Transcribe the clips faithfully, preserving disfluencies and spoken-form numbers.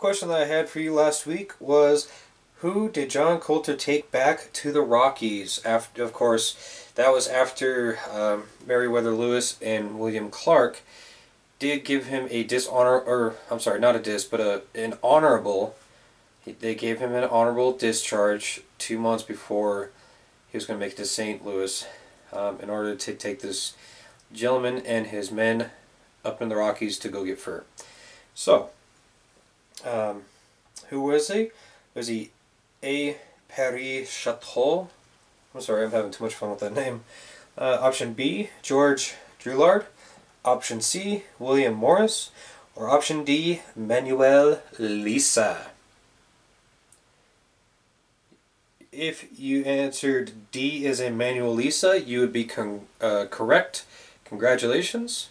question that I had for you last week was, who did John Colter take back to the Rockies? After, of course, that was after um, Meriwether Lewis and William Clark did give him a dishonor, or I'm sorry, not a dis, but a an honorable. They gave him an honorable discharge two months before he was going to make it to Saint Louis, um, in order to take this gentleman and his men up in the Rockies to go get fur. So, um, who was he? Was he A. Pierre Chateau? I'm sorry, I'm having too much fun with that name. Uh, option B, George Droulard. Option C, William Morris. Or option D, Manuel Lisa. If you answered D as in Manuel Lisa, you would be con uh, correct. Congratulations.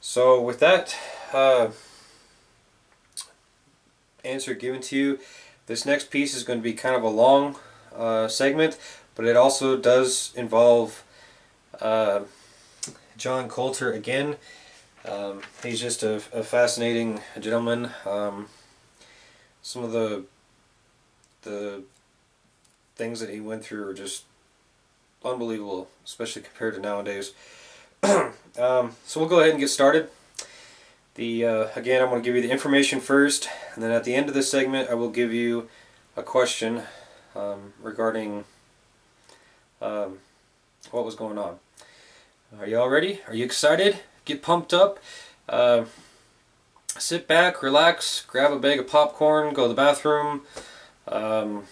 So with that uh, answer given to you, this next piece is going to be kind of a long uh, segment, but it also does involve uh, John Colter again. Um, he's just a, a fascinating gentleman. Um, some of the the things that he went through are just unbelievable, especially compared to nowadays. um, so we'll go ahead and get started. The uh, again, I'm going to give you the information first, and then at the end of this segment, I will give you a question um, regarding Um, what was going on. Are you all ready? Are you excited? Get pumped up. Uh, sit back, relax, grab a bag of popcorn, go to the bathroom, um,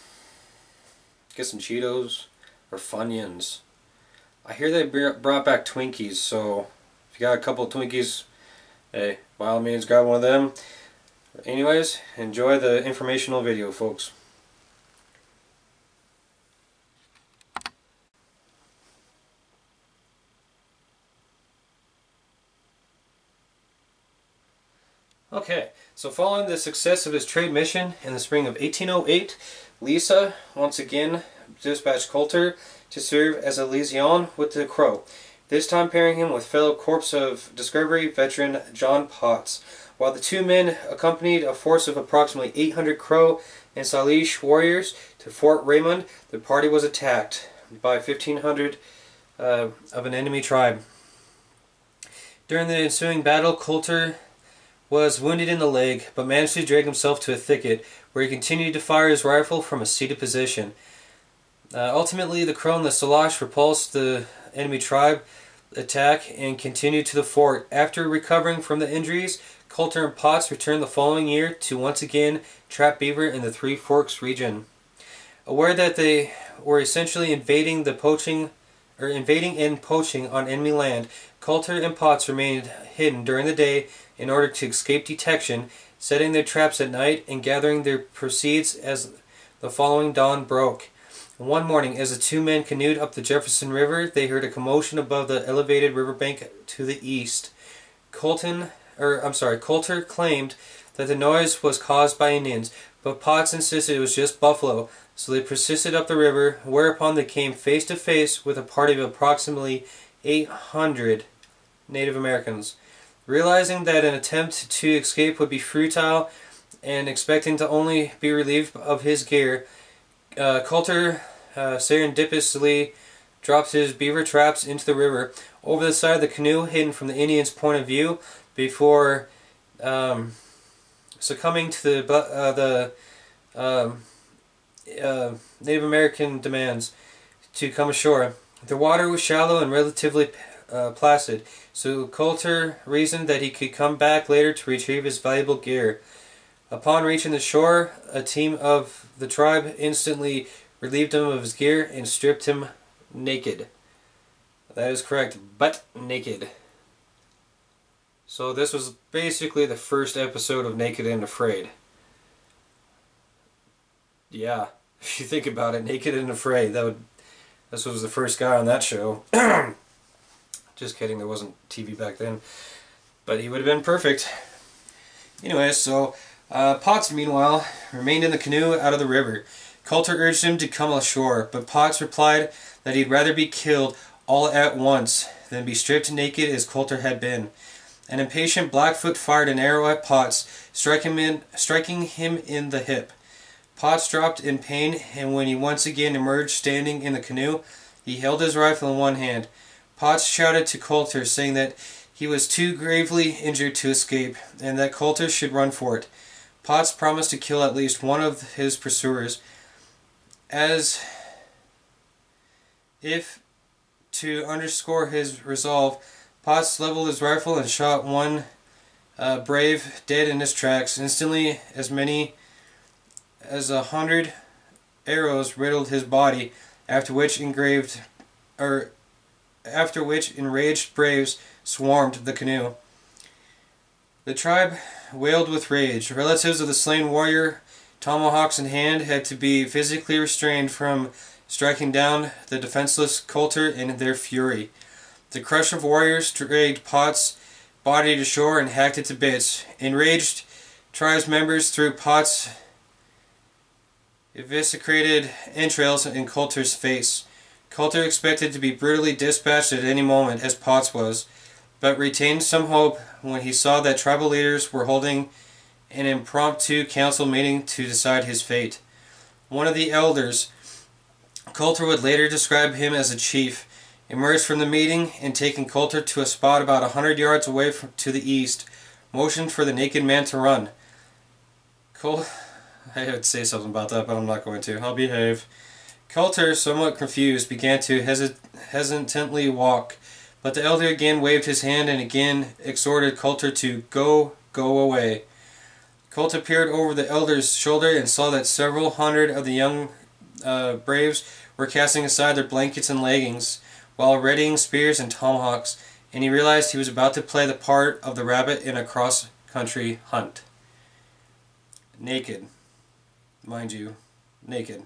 get some Cheetos or Funyuns. I hear they brought back Twinkies, so if you got a couple of Twinkies, hey, by all means grab one of them. Anyways, enjoy the informational video, folks. Okay, so following the success of his trade mission in the spring of eighteen oh eight, Lisa once again dispatched Colter to serve as a liaison with the Crow, this time pairing him with fellow Corps of Discovery veteran John Potts. While the two men accompanied a force of approximately eight hundred Crow and Salish warriors to Fort Raymond, the party was attacked by fifteen hundred uh, of an enemy tribe. During the ensuing battle, Colter was wounded in the leg, but managed to drag himself to a thicket, where he continued to fire his rifle from a seated position. Uh, ultimately, the Crow and the Salish repulsed the enemy tribe attack and continued to the fort. After recovering from the injuries, Colter and Potts returned the following year to once again trap beaver in the Three Forks region. Aware that they were essentially invading the poaching, or invading and poaching on enemy land, Colter and Potts remained hidden during the day in order to escape detection, setting their traps at night and gathering their proceeds as the following dawn broke. One morning, as the two men canoed up the Jefferson River, they heard a commotion above the elevated riverbank to the east. Colton, or I'm sorry, Colter claimed that the noise was caused by Indians, but Potts insisted it was just buffalo, so they persisted up the river, whereupon they came face to face with a party of approximately eight hundred Native Americans. Realizing that an attempt to escape would be futile and expecting to only be relieved of his gear, uh, Colter uh, serendipitously dropped his beaver traps into the river over the side of the canoe, hidden from the Indians' point of view, before um, succumbing to the, uh, the um, uh, Native American demands to come ashore. The water was shallow and relatively Uh, placid, so Colter reasoned that he could come back later to retrieve his valuable gear. Upon reaching the shore, a team of the tribe instantly relieved him of his gear and stripped him naked. That is correct, butt naked. So this was basically the first episode of Naked and Afraid. Yeah, if you think about it, Naked and Afraid, that would, this was the first guy on that show. Just kidding, there wasn't T V back then. But he would have been perfect. Anyway, so uh, Potts, meanwhile, remained in the canoe out of the river. Colter urged him to come ashore, but Potts replied that he'd rather be killed all at once than be stripped naked as Colter had been. An impatient Blackfoot fired an arrow at Potts, striking him, in, striking him in the hip. Potts dropped in pain, and when he once again emerged standing in the canoe, he held his rifle in one hand. Potts shouted to Colter, saying that he was too gravely injured to escape, and that Colter should run for it. Potts promised to kill at least one of his pursuers, as if to underscore his resolve. Potts leveled his rifle and shot one uh, brave dead in his tracks. Instantly, as many as a hundred arrows riddled his body, after which engraved, or after which enraged braves swarmed the canoe. The tribe wailed with rage. Relatives of the slain warrior, tomahawks in hand, had to be physically restrained from striking down the defenseless Colter in their fury. The crush of warriors dragged Potts' body to shore and hacked it to bits. Enraged tribes members threw Potts' eviscerated entrails in Colter's face. Colter expected to be brutally dispatched at any moment, as Potts was, but retained some hope when he saw that tribal leaders were holding an impromptu council meeting to decide his fate. One of the elders, Colter would later describe him as a chief, emerged from the meeting and, taking Colter to a spot about a hundred yards away from, to the east, motioned for the naked man to run. Col- I would say something about that, but I'm not going to. I'll behave. Colter, somewhat confused, began to hesit- hesitantly walk, but the elder again waved his hand and again exhorted Colter to go, go away. Colter peered over the elder's shoulder and saw that several hundred of the young uh, braves were casting aside their blankets and leggings, while readying spears and tomahawks, and he realized he was about to play the part of the rabbit in a cross-country hunt. Naked. Mind you, naked.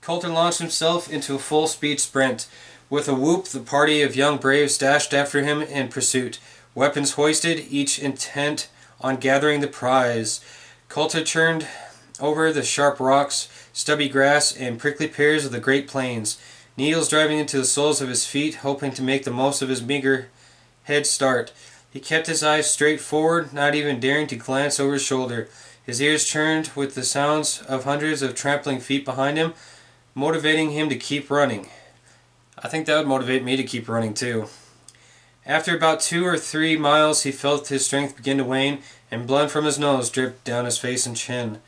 Colter launched himself into a full-speed sprint. With a whoop, the party of young braves dashed after him in pursuit, weapons hoisted, each intent on gathering the prize. Colter turned over the sharp rocks, stubby grass, and prickly pears of the Great Plains, needles driving into the soles of his feet, hoping to make the most of his meager head start. He kept his eyes straight forward, not even daring to glance over his shoulder. His ears churned with the sounds of hundreds of trampling feet behind him, motivating him to keep running. I think that would motivate me to keep running too. After about two or three miles, he felt his strength begin to wane, and blood from his nose dripped down his face and chin.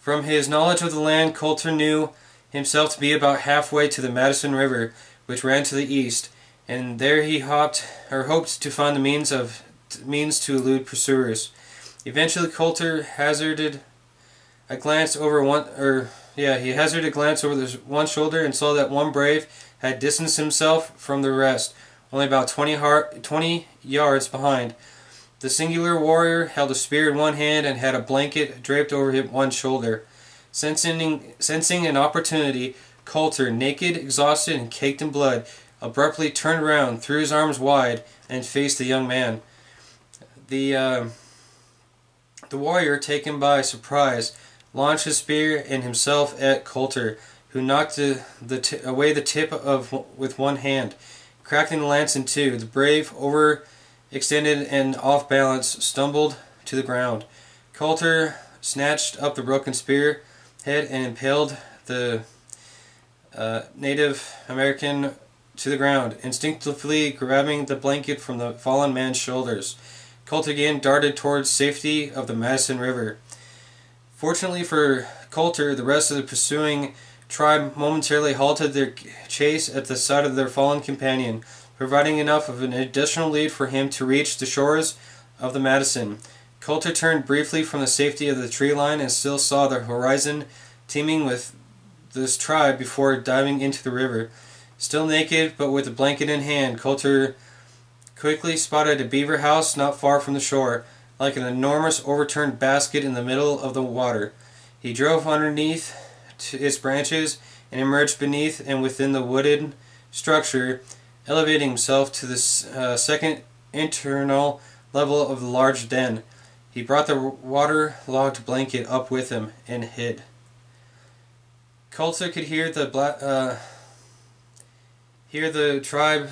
From his knowledge of the land, Colter knew himself to be about halfway to the Madison River, which ran to the east, and there he hopped, or hoped to find the means of means to elude pursuers. Eventually, Colter hazarded a glance over one, or yeah, he hazarded a glance over the one shoulder and saw that one brave had distanced himself from the rest, only about twenty, hard, twenty yards behind. The singular warrior held a spear in one hand and had a blanket draped over his one shoulder. Sensing, sensing an opportunity, Colter, naked, exhausted, and caked in blood, abruptly turned around, threw his arms wide, and faced the young man. The uh, the warrior, taken by surprise, launched his spear and himself at Colter, who knocked the, the t away the tip of with one hand, cracking the lance in two. The brave, overextended and off balance, stumbled to the ground. Colter snatched up the broken spear head and impaled the uh, Native American to the ground, instinctively grabbing the blanket from the fallen man's shoulders. Colter again darted towards safety of the Madison River. Fortunately for Colter, the rest of the pursuing tribe momentarily halted their chase at the side of their fallen companion, providing enough of an additional lead for him to reach the shores of the Madison. Colter turned briefly from the safety of the tree line and still saw the horizon teeming with this tribe before diving into the river. Still naked, but with a blanket in hand, Colter quickly spotted a beaver house not far from the shore, like an enormous overturned basket in the middle of the water. He drove underneath its branches and emerged beneath and within the wooded structure, elevating himself to the uh, second internal level of the large den. He brought the water-logged blanket up with him and hid. Colter could hear the black, uh, hear the tribe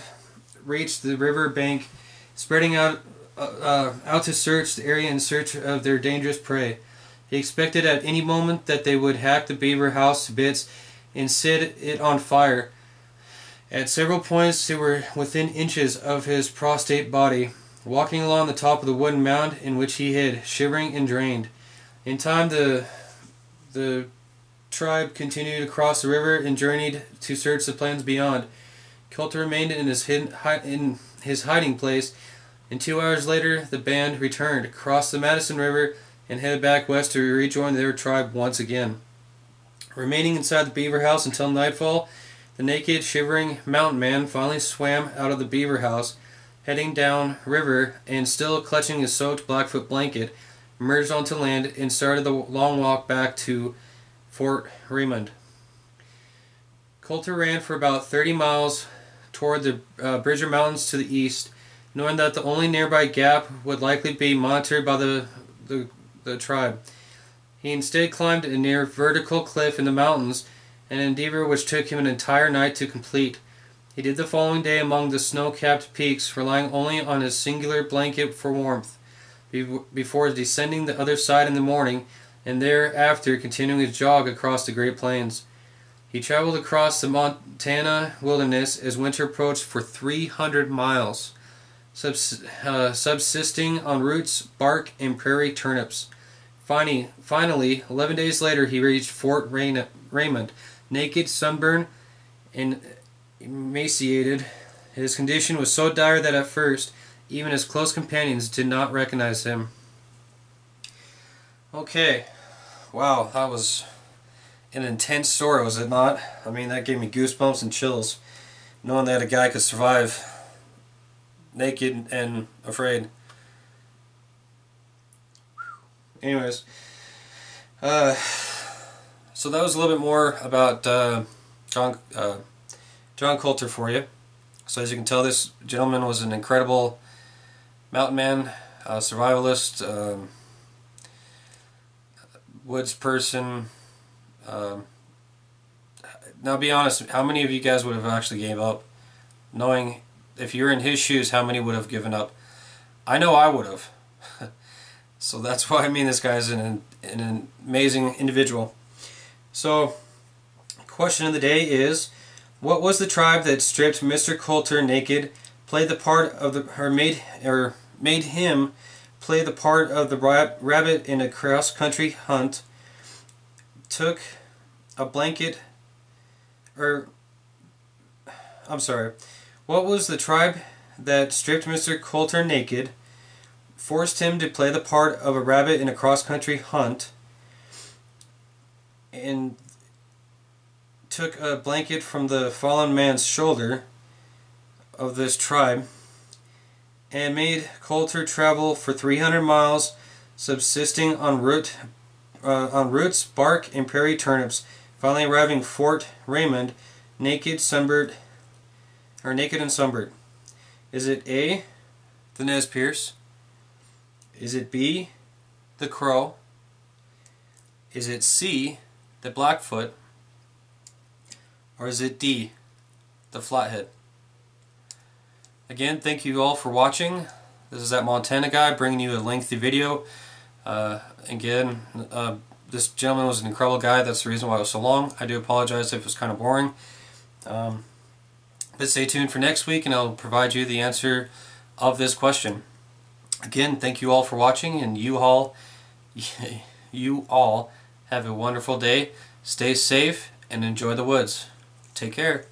reach the river bank, spreading out uh, out to search the area in search of their dangerous prey. He expected at any moment that they would hack the beaver house to bits and set it on fire. At several points they were within inches of his prostrate body, walking along the top of the wooden mound in which he hid, shivering and drained. In time the the tribe continued across the river and journeyed to search the plains beyond. Colter remained in his, hidden, in his hiding place, and two hours later the band returned, crossed the Madison River, and headed back west to rejoin their tribe once again. Remaining inside the beaver house until nightfall, the naked, shivering mountain man finally swam out of the beaver house, heading down river, and still clutching his soaked Blackfoot blanket, emerged onto land and started the long walk back to Fort Raymond. Colter ran for about thirty miles toward the uh, Bridger Mountains to the east, knowing that the only nearby gap would likely be monitored by the, the, the tribe. He instead climbed a near vertical cliff in the mountains, an endeavor which took him an entire night to complete. He did the following day among the snow-capped peaks, relying only on his singular blanket for warmth, before descending the other side in the morning, and thereafter continuing his jog across the Great Plains. He traveled across the Montana wilderness as winter approached for three hundred miles, subs uh, subsisting on roots, bark, and prairie turnips. Finally, finally, eleven days later, he reached Fort Raymond, naked, sunburned, and emaciated. His condition was so dire that at first, even his close companions did not recognize him. Okay. Wow, that was an intense story, was it not? I mean, that gave me goosebumps and chills, knowing that a guy could survive naked and afraid. Anyways, uh, so that was a little bit more about uh, John, uh, John Colter for you. So as you can tell, this gentleman was an incredible mountain man, uh, survivalist, um, woods person. Um, now be honest, how many of you guys would have actually gave up? Knowing if you were in his shoes, how many would have given up? I know I would have. So that's why I mean this guy is an, an amazing individual. So, question of the day is, what was the tribe that stripped Mister Colter naked, played the part of the, or made, or made him play the part of the rabbit in a cross-country hunt, took a blanket, or, I'm sorry, what was the tribe that stripped Mister Colter naked, forced him to play the part of a rabbit in a cross-country hunt, and took a blanket from the fallen man's shoulder of this tribe, and made Colter travel for three hundred miles, subsisting on root, uh, on roots, bark, and prairie turnips, finally arriving Fort Raymond, naked, sunburned, or naked and sunburned? Is it A, the Nez Perce? Is it B, the Crow? Is it C, the Blackfoot? Or is it D, the Flathead? Again, thank you all for watching. This is that Montana guy bringing you a lengthy video. Uh, again, uh, this gentleman was an incredible guy. That's the reason why it was so long. I do apologize if it was kind of boring. Um, but stay tuned for next week and I'll provide you the answer of this question. Again, thank you all for watching, and you all, you all have a wonderful day. Stay safe and enjoy the woods. Take care.